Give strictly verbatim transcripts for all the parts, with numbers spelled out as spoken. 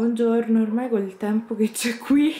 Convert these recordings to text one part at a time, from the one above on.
Buongiorno, ormai col tempo che c'è qui,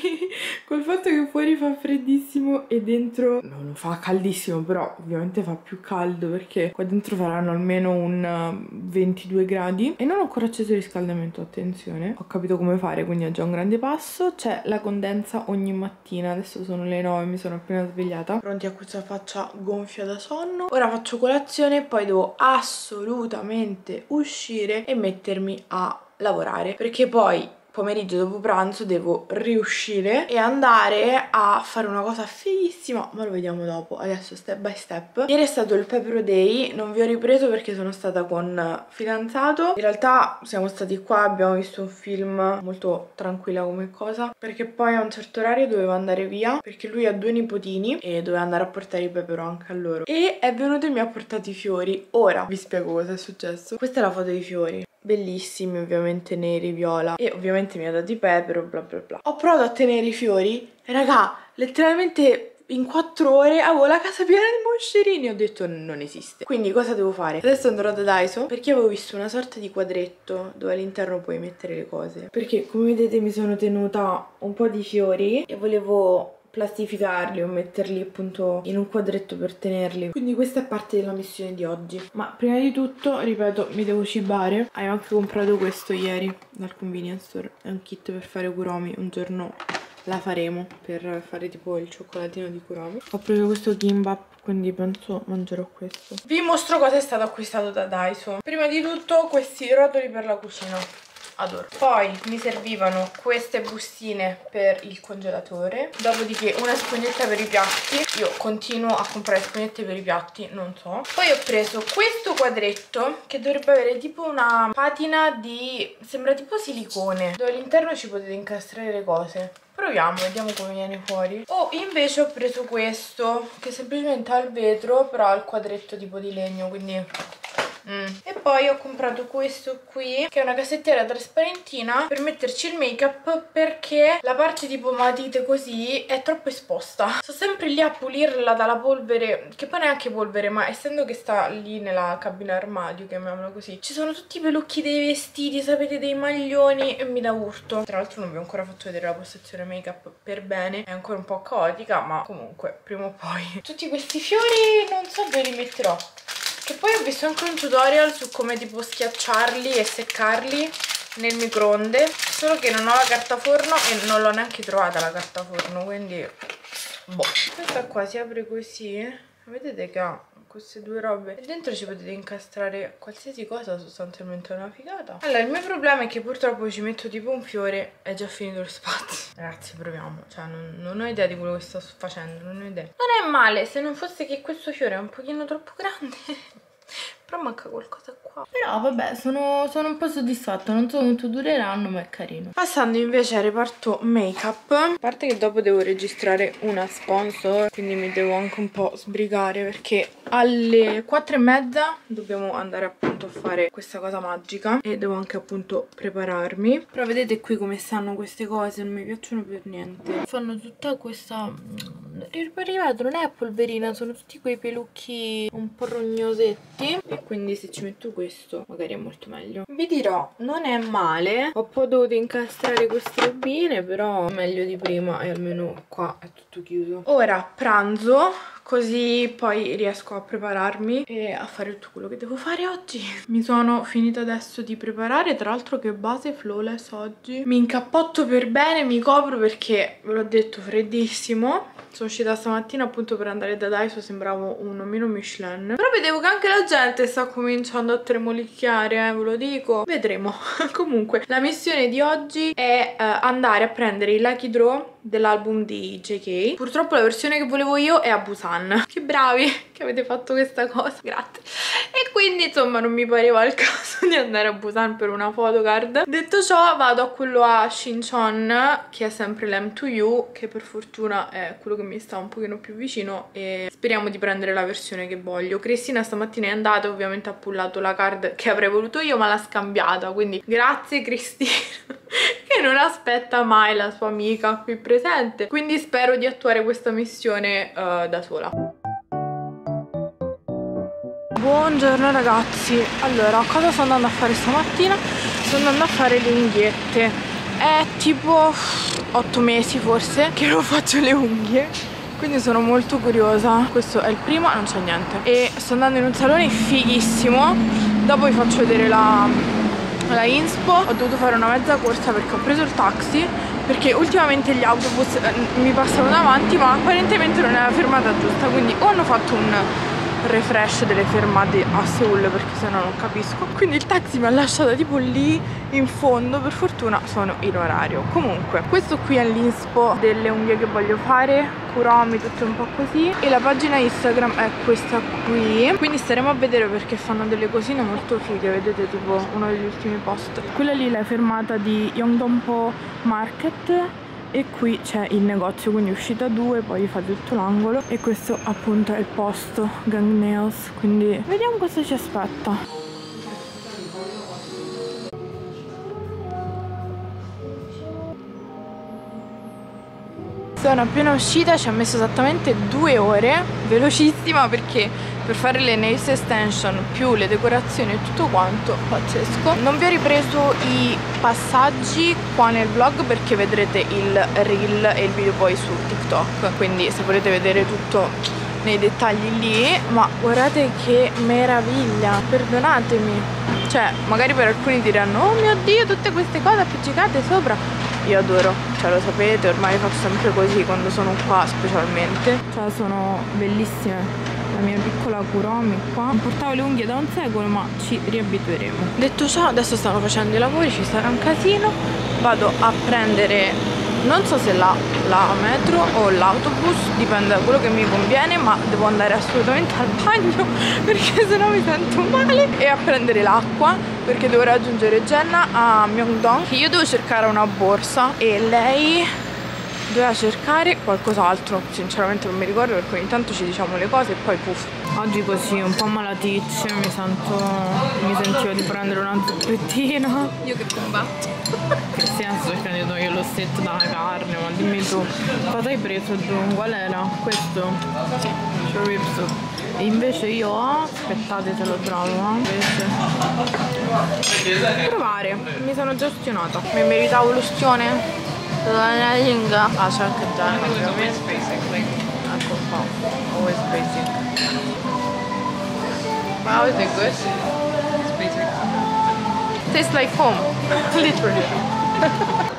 col fatto che fuori fa freddissimo e dentro non fa caldissimo, però ovviamente fa più caldo perché qua dentro faranno almeno un ventidue gradi e non ho ancora acceso il riscaldamento, attenzione. Ho capito come fare, quindi è già un grande passo. C'è la condensa ogni mattina, adesso sono le nove, mi sono appena svegliata, pronti a questa faccia gonfia da sonno. Ora faccio colazione, poi devo assolutamente uscire e mettermi a lavorare, perché poi pomeriggio dopo pranzo devo riuscire e andare a fare una cosa fighissima, ma lo vediamo dopo. Adesso step by step. Ieri è stato il Pepero Day, non vi ho ripreso perché sono stata con fidanzato. In realtà siamo stati qua, abbiamo visto un film, molto tranquilla come cosa, perché poi a un certo orario dovevo andare via perché lui ha due nipotini e doveva andare a portare il pepero anche a loro, e è venuto e mi ha portato i fiori. Ora vi spiego cosa è successo. Questa è la foto dei fiori, bellissimi, ovviamente neri, viola, e ovviamente mi ha dato i pepero, bla bla bla. Ho provato a tenere i fiori, raga, letteralmente in quattro ore avevo la casa piena di moscerini, ho detto non esiste. Quindi cosa devo fare? Adesso andrò da Daiso perché avevo visto una sorta di quadretto dove all'interno puoi mettere le cose, perché come vedete mi sono tenuta un po' di fiori e volevo plastificarli o metterli appunto in un quadretto per tenerli, quindi questa è parte della missione di oggi. Ma prima di tutto, ripeto, mi devo cibare. Avevo anche comprato questo ieri dal convenience store, è un kit per fare Kuromi, un giorno la faremo per fare tipo il cioccolatino di Kuromi. Ho preso questo kimbap, quindi penso mangerò questo. Vi mostro cosa è stato acquistato da Daiso. Prima di tutto questi rotoli per la cucina, adoro. Poi mi servivano queste bustine per il congelatore, dopodiché una spugnetta per i piatti. Io continuo a comprare spugnette per i piatti, non so. Poi ho preso questo quadretto che dovrebbe avere tipo una patina di... sembra tipo silicone, dove all'interno ci potete incastrare le cose. Proviamo, vediamo come viene fuori. Oh, invece ho preso questo che semplicemente ha il vetro, però ha il quadretto tipo di legno, quindi... Mm. E poi ho comprato questo qui, che è una cassettiera trasparentina per metterci il make up, perché la parte tipo matite così è troppo esposta. Sto sempre lì a pulirla dalla polvere, che poi neanche polvere, ma essendo che sta lì nella cabina armadio, chiamiamola così, ci sono tutti i pelucchi dei vestiti, sapete, dei maglioni, e mi dà urto. Tra l'altro non vi ho ancora fatto vedere la postazione make up per bene, è ancora un po' caotica, ma comunque prima o poi. Tutti questi fiori non so dove li metterò. E poi ho visto anche un tutorial su come tipo schiacciarli e seccarli nel microonde, solo che non ho la carta forno e non l'ho neanche trovata la carta forno, quindi boh. Questa qua si apre così, vedete che ha queste due robe e dentro ci potete incastrare qualsiasi cosa, sostanzialmente è una figata. Allora, il mio problema è che purtroppo ci metto tipo un fiore e è già finito lo spazio. Ragazzi, proviamo, cioè non, non ho idea di quello che sto facendo, non ho idea. Non è male, se non fosse che questo fiore è un pochino troppo grande. Però manca qualcosa qua. Però vabbè, sono, sono un po' soddisfatta. Non so quanto dureranno, ma è carino. Passando invece al reparto make up, a parte che dopo devo registrare una sponsor, quindi mi devo anche un po' sbrigare, perché alle quattro e mezza dobbiamo andare appunto a fare questa cosa magica e devo anche appunto prepararmi. Però vedete qui come stanno queste cose, non mi piacciono per niente. Fanno tutta questa... arrivato, non è polverina, sono tutti quei pelucchi un po' rognosetti, e quindi se ci metto questo magari è molto meglio. Vi dirò, non è male, ho poi dovuto incastrare queste robine, però meglio di prima e almeno qua è tutto chiuso. Ora pranzo, così poi riesco a prepararmi e a fare tutto quello che devo fare oggi. Mi sono finita adesso di preparare, tra l'altro che base flawless oggi. Mi incappotto per bene, mi copro perché, ve l'ho detto, freddissimo. Sono uscita stamattina appunto per andare da Daiso, sembravo un omino Michelin. Però vedevo che anche la gente sta cominciando a tremolicchiare, eh, ve lo dico. Vedremo. Comunque, la missione di oggi è eh, andare a prendere i Lucky Draw dell'album di J K. Purtroppo la versione che volevo io è a Busan. Che bravi che avete fatto questa cosa, grazie. E quindi insomma non mi pareva il caso di andare a Busan per una photocard. Detto ciò, vado a quello a Shincheon, che è sempre l'M due U, che per fortuna è quello che mi sta un pochino più vicino, e speriamo di prendere la versione che voglio. Cristina stamattina è andata, ovviamente ha pullato la card che avrei voluto io, ma l'ha scambiata, quindi grazie Cristina, che non aspetta mai la sua amica qui presente. Quindi spero di attuare questa missione uh, da sola. Buongiorno ragazzi. Allora, cosa sto andando a fare stamattina? Sto andando a fare le unghiette. È tipo otto mesi forse che non faccio le unghie, quindi sono molto curiosa. Questo è il primo, non c'è niente. E sto andando in un salone fighissimo, dopo vi faccio vedere la, la inspo. Ho dovuto fare una mezza corsa perché ho preso il taxi, perché ultimamente gli autobus mi passano davanti, ma apparentemente non è la fermata giusta, quindi o hanno fatto un refresh delle fermate a Seoul, perché sennò non capisco. Quindi il taxi mi ha lasciata tipo lì in fondo, per fortuna sono in orario. Comunque, questo qui è l'inspo delle unghie che voglio fare, Kuromi, tutto un po' così. E la pagina Instagram è questa qui, quindi staremo a vedere perché fanno delle cosine molto fighe. Vedete tipo uno degli ultimi post, quella lì è la fermata di Yongdongpo Market, e qui c'è il negozio, quindi uscita due, poi fa tutto l'angolo, e questo appunto è il posto Gangnails, quindi vediamo cosa ci aspetta. Sono appena uscita, ci ha messo esattamente due ore, velocissima, perché per fare le nails extension più le decorazioni e tutto quanto, pazzesco. Non vi ho ripreso i passaggi qua nel vlog perché vedrete il reel e il video poi su TikTok, quindi se volete vedere tutto nei dettagli lì. Ma guardate che meraviglia, perdonatemi, cioè magari per alcuni diranno oh mio Dio tutte queste cose appiccicate sopra. Io adoro, cioè lo sapete, ormai faccio sempre così quando sono qua specialmente. Cioè sono bellissime. La mia piccola Kuromi qua. Non portavo le unghie da un secolo, ma ci riabitueremo. Detto ciò, adesso stanno facendo i lavori, ci sarà un casino. Vado a prendere, non so se la, la metro o l'autobus, dipende da quello che mi conviene, ma devo andare assolutamente al bagno perché sennò mi sento male. E a prendere l'acqua, perché devo raggiungere Jenna a Myeongdong. Io devo cercare una borsa e lei doveva cercare qualcos'altro. Sinceramente non mi ricordo, perché ogni tanto ci diciamo le cose e poi puff. Oggi così un po' malaticcia, mi sento, mi sentivo di prendere una zuppettina. Io che combatto. Cristina sto cercando io lo set dalla carne, ma dimmi tu, cosa hai preso tu? Qual era? Questo? Sì. Chorizo. Invece io ho, aspettate se lo trovo, eh? Provare, mi sono già ustionata. Mi meritavo l'ustione? La lingua. Ah, c'è anche già. Always basic, like, ecco qua. Always basic. Wow, is it good? It's basic. Tastes like home, literally.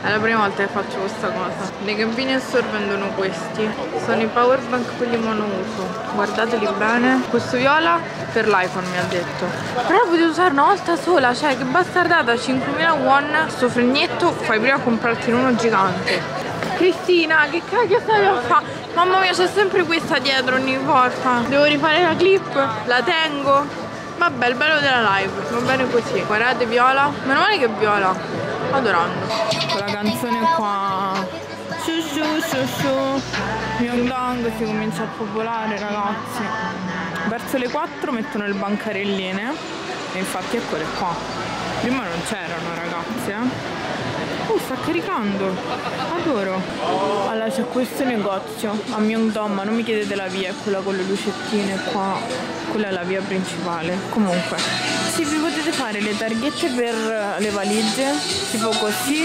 È la prima volta che faccio questa cosa. Nei convenience store vendono questi. Sono i power bank, quelli monouso. Guardateli bene. Questo viola per l'iPhone mi ha detto. Però potete usare una volta sola. Cioè che bastardata, cinquemila won. Sto fregnetto, fai prima a comprarti uno gigante. Cristina, che cacchio stai a fare? Mamma mia, c'è sempre questa dietro ogni volta. Devo rifare la clip? La tengo? Vabbè, il bello della live, va bene così. Guardate viola. Meno male che viola. Adorando. Quella canzone qua. Su su su su. Myeongdong si comincia a popolare, ragazzi. Verso le quattro mettono le bancarelline. E infatti eccole qua. Prima non c'erano, ragazzi, eh. Oh, sta caricando. Adoro. Allora c'è questo negozio a Myeongdong, ma non mi chiedete la via, è quella con le lucettine qua. Quella è la via principale. Comunque, se vi potete fare le targhette per le valigie, tipo così,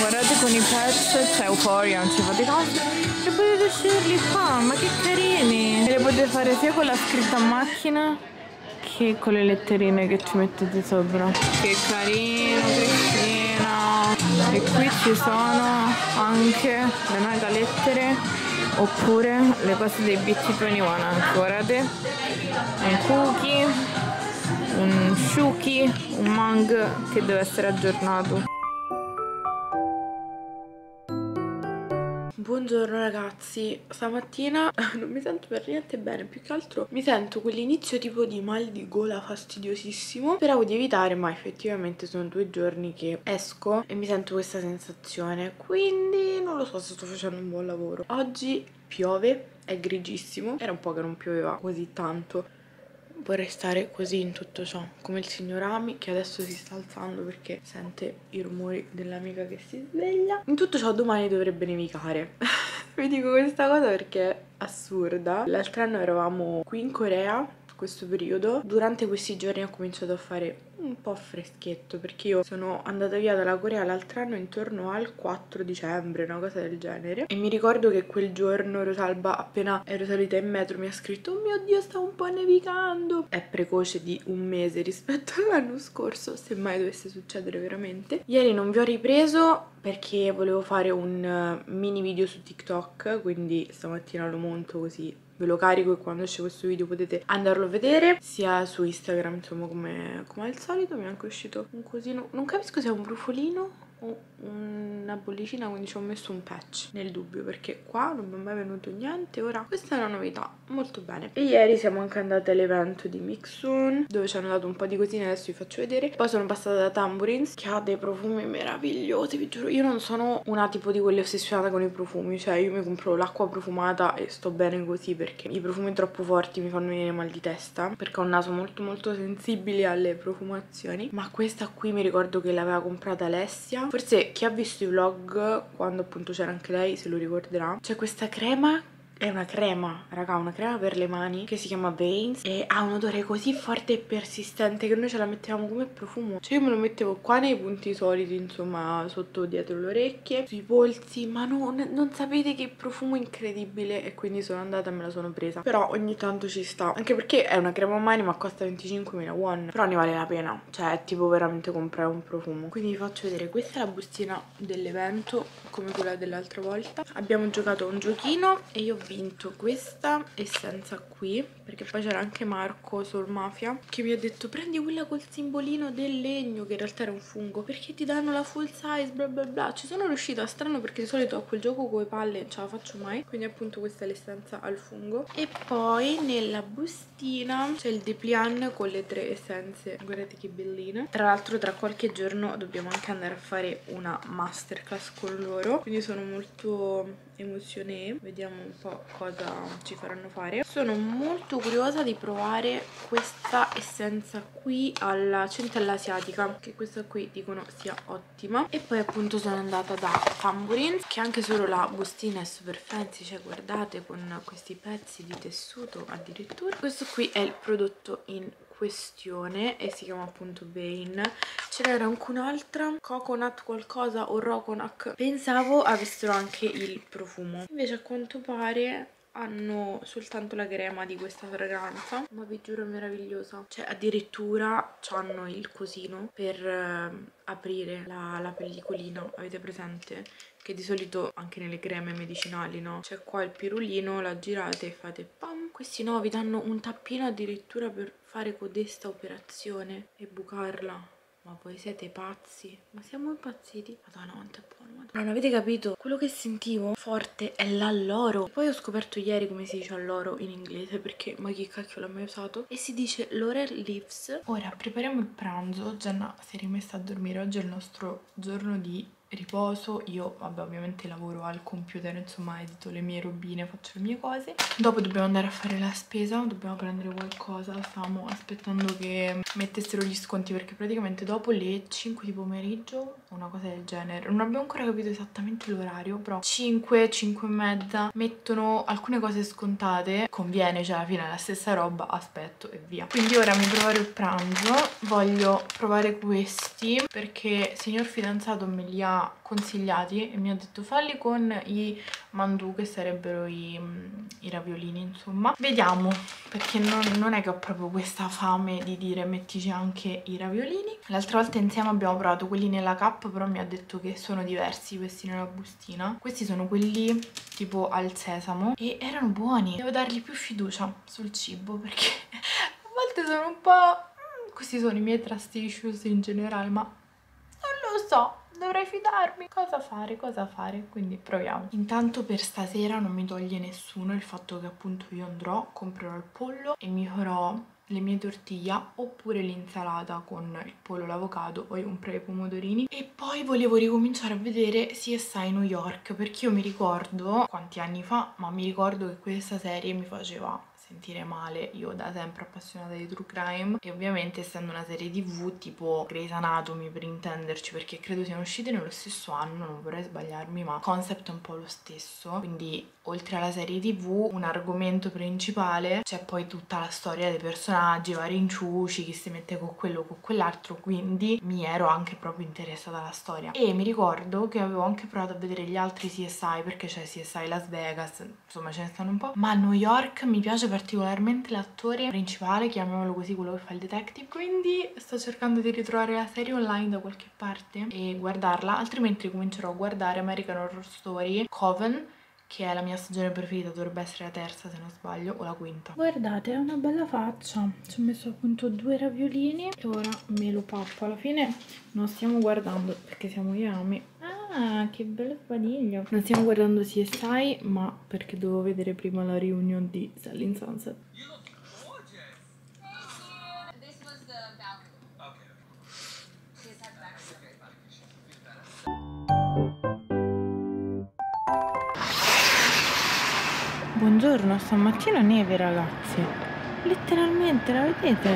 guardate con i patch, c'è Euphoria, non ci fate caso, e potete uscirli qua, ma che carini! E le potete fare sia con la scritta a macchina che con le letterine che ci mettete sopra. Che carino, Cristina! E qui ci sono anche le mega lettere, oppure le cose dei B T ventuno, guardate, un cookie, un shuki, un mang che deve essere aggiornato. Buongiorno ragazzi, stamattina non mi sento per niente bene, più che altro mi sento quell'inizio tipo di mal di gola fastidiosissimo. Speravo di evitare, ma effettivamente sono due giorni che esco e mi sento questa sensazione, quindi non lo so se sto facendo un buon lavoro. Oggi piove, è grigissimo, era un po' che non pioveva così tanto. Vorrei stare così in tutto ciò, come il signor Ami che adesso si sta alzando perché sente i rumori dell'amica che si sveglia. In tutto ciò domani dovrebbe nevicare. Vi dico questa cosa perché è assurda. L'altro anno eravamo qui in Corea, questo periodo. Durante questi giorni ho cominciato a fare un po' freschetto, perché io sono andata via dalla Corea l'altro anno intorno al quattro dicembre, una cosa del genere, e mi ricordo che quel giorno Rosalba, appena ero salita in metro, mi ha scritto: oh mio Dio, sta un po' nevicando. È precoce di un mese rispetto all'anno scorso, se mai dovesse succedere veramente. Ieri non vi ho ripreso perché volevo fare un mini video su TikTok, quindi stamattina lo monto così ve lo carico e quando esce questo video potete andarlo a vedere, sia su Instagram, insomma, come, come al solito. Mi è anche uscito un cosino, non capisco se è un brufolino o una bollicina, quindi ci ho messo un patch nel dubbio, perché qua non mi è mai venuto niente. Ora questa è una novità, molto bene. E ieri siamo anche andate all'evento di Mixsoon, dove ci hanno dato un po' di cosine, adesso vi faccio vedere. Poi sono passata da Tamburins, che ha dei profumi meravigliosi, vi giuro. Io non sono una tipo di quelle ossessionate con i profumi, cioè io mi compro l'acqua profumata e sto bene così, perché i profumi troppo forti mi fanno venire mal di testa, perché ho un naso molto molto sensibile alle profumazioni. Ma questa qui mi ricordo che l'aveva comprata Alessia. Forse chi ha visto i vlog, quando appunto c'era anche lei, se lo ricorderà. C'è questa crema, è una crema, raga, una crema per le mani che si chiama Vains, e ha un odore così forte e persistente che noi ce la mettevamo come profumo. Cioè io me lo mettevo qua nei punti soliti, insomma, sotto, dietro le orecchie, sui polsi, ma no, non sapete che profumo incredibile. E quindi sono andata e me la sono presa. Però ogni tanto ci sta, anche perché è una crema a mani, ma costa venticinquemila won, però ne vale la pena, cioè è tipo veramente comprare un profumo. Quindi vi faccio vedere, questa è la bustina dell'evento, come quella dell'altra volta. Abbiamo giocato a un giochino e io ho vinto questa essenza qui, perché poi c'era anche Marco, Soul Mafia, che mi ha detto: prendi quella col simbolino del legno, che in realtà era un fungo, perché ti danno la full size, bla bla bla. Ci sono riuscita, strano, perché di solito a quel gioco con le palle non ce la faccio mai. Quindi appunto questa è l'essenza al fungo. E poi nella bustina c'è il dépliant con le tre essenze, guardate che bellina. Tra l'altro tra qualche giorno dobbiamo anche andare a fare una masterclass con loro, quindi sono molto emozionée, vediamo un po' cosa ci faranno fare. Sono molto curiosa di provare questa essenza qui alla centella asiatica, che questa qui dicono sia ottima. E poi appunto sono andata da Tamburins, che anche solo la bustina è super fancy, cioè guardate, con questi pezzi di tessuto addirittura. Questo qui è il prodotto in questione e si chiama appunto Bain. Ce n'era anche un'altra, coconut qualcosa o roconac, pensavo avessero anche il profumo, invece a quanto pare hanno soltanto la crema di questa fragranza, ma vi giuro è meravigliosa. Cioè addirittura hanno il cosino per eh, aprire la, la pellicolina, avete presente? Che di solito anche nelle creme medicinali, no? C'è qua il pirulino, la girate e fate pam. Questi no, vi danno un tappino addirittura per fare codesta operazione e bucarla. Ma voi siete pazzi? Ma siamo impazziti? Madonna, quanto è buono, madonna. Non avete capito? Quello che sentivo forte è l'alloro. Poi ho scoperto ieri come si dice alloro in inglese, perché ma chi cacchio l'ha mai usato? E si dice laurel leaves. Ora prepariamo il pranzo. Gianna si è rimessa a dormire. Oggi è il nostro giorno di riposo. Io vabbè ovviamente lavoro al computer, insomma edito le mie robine, faccio le mie cose. Dopo dobbiamo andare a fare la spesa, dobbiamo prendere qualcosa, stavamo aspettando che mettessero gli sconti, perché praticamente dopo le cinque di pomeriggio una cosa del genere, non abbiamo ancora capito esattamente l'orario, però cinque, cinque e mezza mettono alcune cose scontate, conviene, cioè alla fine è la stessa roba, aspetto e via. Quindi ora mi proverò il pranzo, voglio provare questi perché signor fidanzato me li ha consigliati e mi ha detto falli con i mandu, che sarebbero i, i raviolini, insomma. Vediamo, perché non, non è che ho proprio questa fame di dire mettici anche i raviolini. L'altra volta insieme abbiamo provato quelli nella cup, però mi ha detto che sono diversi questi nella bustina. Questi sono quelli tipo al sesamo e erano buoni. Devo dargli più fiducia sul cibo, perché a volte sono un po'... Questi sono i miei trust issues in generale, ma non lo so, dovrei fidarmi, cosa fare, cosa fare, quindi proviamo. Intanto per stasera non mi toglie nessuno il fatto che appunto io andrò, comprerò il pollo e mi farò le mie tortilla oppure l'insalata con il pollo, l'avocado o un pre pomodorini. E poi volevo ricominciare a vedere C S I New York, perché io mi ricordo quanti anni fa, ma mi ricordo che questa serie mi faceva sentire male. Io da sempre appassionata di true crime, e ovviamente essendo una serie tv tipo Grey's Anatomy per intenderci, perché credo siano uscite nello stesso anno, non vorrei sbagliarmi, ma il concept è un po' lo stesso. Quindi oltre alla serie tv, un argomento principale, c'è poi tutta la storia dei personaggi, vari inciuci, chi si mette con quello o con quell'altro, quindi mi ero anche proprio interessata alla storia. E mi ricordo che avevo anche provato a vedere gli altri C S I, perché c'è C S I Las Vegas, insomma ce ne stanno un po', ma a New York mi piace particolarmente l'attore principale, chiamiamolo così, quello che fa il detective, quindi sto cercando di ritrovare la serie online da qualche parte e guardarla, altrimenti comincerò a guardare American Horror Story, Coven, che è la mia stagione preferita, dovrebbe essere la terza se non sbaglio, o la quinta. Guardate, è una bella faccia, ci ho messo appunto due raviolini e ora me lo pappo. Alla fine non stiamo guardando, perché siamo io e Ami. Ah, che bello sbadiglio. Non stiamo guardando C S I, ma perché dovevo vedere prima la reunion di Selling Sunset. Buongiorno, stamattina neve ragazzi, letteralmente la vedete?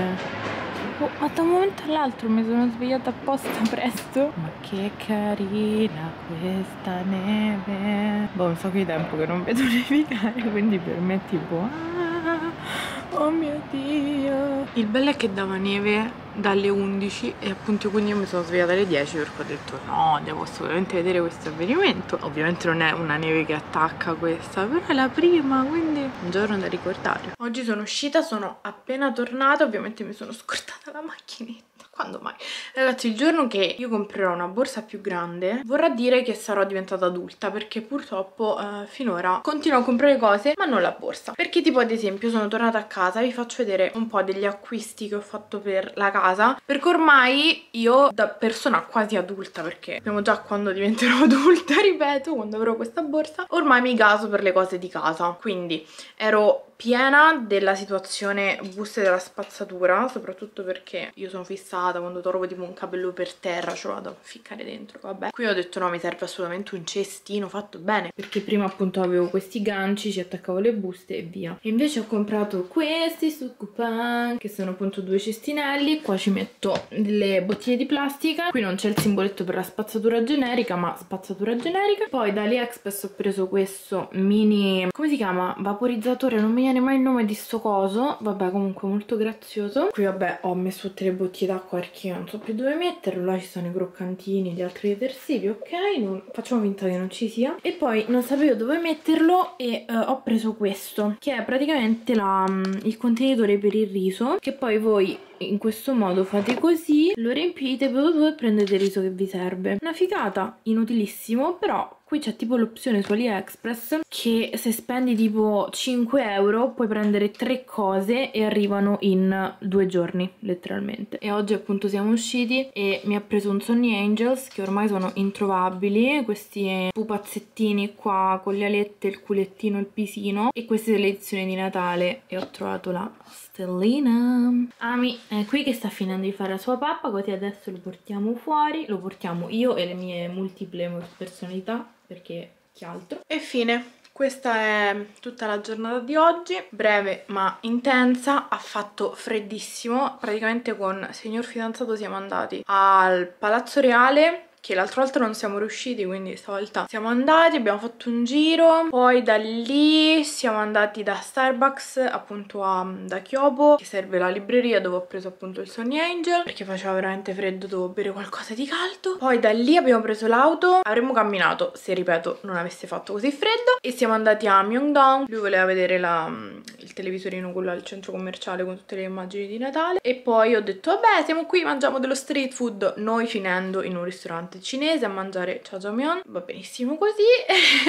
Oh, ma da un momento all'altro mi sono svegliata apposta presto. Ma che carina questa neve. Boh, un sacco di tempo che non vedo nevicare, quindi per me è tipo ah, oh mio Dio. Il bello è che dava neve dalle undici e appunto quindi io mi sono svegliata alle dieci, perché ho detto no, devo assolutamente vedere questo avvenimento. Ovviamente non è una neve che attacca questa, però è la prima, quindi un giorno da ricordare. Oggi sono uscita, sono appena tornata, ovviamente mi sono scordata la macchinetta, quando mai? Ragazzi, il giorno che io comprerò una borsa più grande vorrà dire che sarò diventata adulta, perché purtroppo eh, finora continuo a comprare cose ma non la borsa, perché tipo ad esempio sono tornata a casa, vi faccio vedere un po' degli acquisti che ho fatto per la casa. Casa, perché ormai io da persona quasi adulta, perché abbiamo già quando diventerò adulta, ripeto, quando avrò questa borsa, ormai mi gaso per le cose di casa, quindi ero piena della situazione buste della spazzatura, soprattutto perché io sono fissata, quando trovo tipo un capello per terra ce lo vado a ficcare dentro, vabbè. Qui ho detto no, mi serve assolutamente un cestino fatto bene, perché prima appunto avevo questi ganci, ci attaccavo le buste e via. E invece ho comprato questi su Coupang, che sono appunto due cestinelli, qua ci metto le bottiglie di plastica, qui non c'è il simboletto per la spazzatura generica, ma spazzatura generica. Poi da AliExpress ho preso questo mini, come si chiama? Vaporizzatore, non mi mai il nome di sto coso, vabbè, comunque molto grazioso. Qui vabbè ho messo tutte le bottiglie d'acqua perché io non so più dove metterlo, là ci sono i croccantini, gli altri detersivi, ok, non... facciamo finta che non ci sia. E poi non sapevo dove metterlo e uh, ho preso questo, che è praticamente la, um, il contenitore per il riso, che poi voi in questo modo fate così, lo riempite e prendete il riso che vi serve. Una figata, inutilissimo, però qui c'è tipo l'opzione su AliExpress che se spendi tipo cinque euro puoi prendere tre cose e arrivano in due giorni letteralmente. E oggi appunto siamo usciti e mi ha preso un Sony Angels, che ormai sono introvabili, questi pupazzettini qua con le alette, il culettino, il pisino, e queste selezioni di Natale, e ho trovato la stellina. Ami è qui che sta finendo di fare la sua pappa, così adesso lo portiamo fuori, lo portiamo io e le mie multiple personalità, perché chi altro? E fine. Questa è tutta la giornata di oggi, breve ma intensa, ha fatto freddissimo, praticamente con signor fidanzato siamo andati al Palazzo Reale, che l'altra volta non siamo riusciti, quindi stavolta siamo andati, abbiamo fatto un giro, poi da lì siamo andati da Starbucks appunto a, da Kyobo, che serve la libreria dove ho preso appunto il Sony Angel, perché faceva veramente freddo, dovevo bere qualcosa di caldo. Poi da lì abbiamo preso l'auto, avremmo camminato se, ripeto, non avesse fatto così freddo, e siamo andati a Myeongdong, lui voleva vedere la, il televisorino, quello al centro commerciale con tutte le immagini di Natale, e poi ho detto vabbè siamo qui, mangiamo dello street food, noi finendo in un ristorante cinese a mangiare jjajangmyeon, va benissimo così.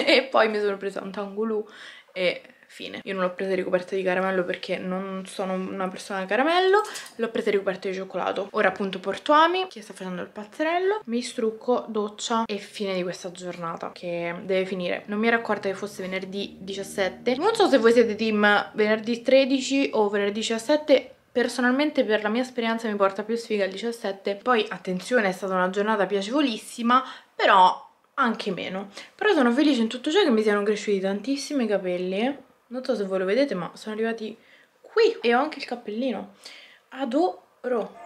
E poi mi sono presa un tangulu e fine. Io non l'ho presa ricoperta di caramello perché non sono una persona di caramello, l'ho presa ricoperta di cioccolato. Ora appunto porto Ami che sta facendo il pazzerello, mi strucco, doccia e fine di questa giornata che deve finire. Non mi ero accorta che fosse venerdì diciassette, non so se voi siete team venerdì tredici o venerdì diciassette. Personalmente per la mia esperienza mi porta più sfiga il diciassette. Poi attenzione, è stata una giornata piacevolissima, però anche meno. Però sono felice in tutto ciò che mi siano cresciuti tantissimi capelli. Non so se voi lo vedete, ma sono arrivati qui. E ho anche il cappellino. Adoro.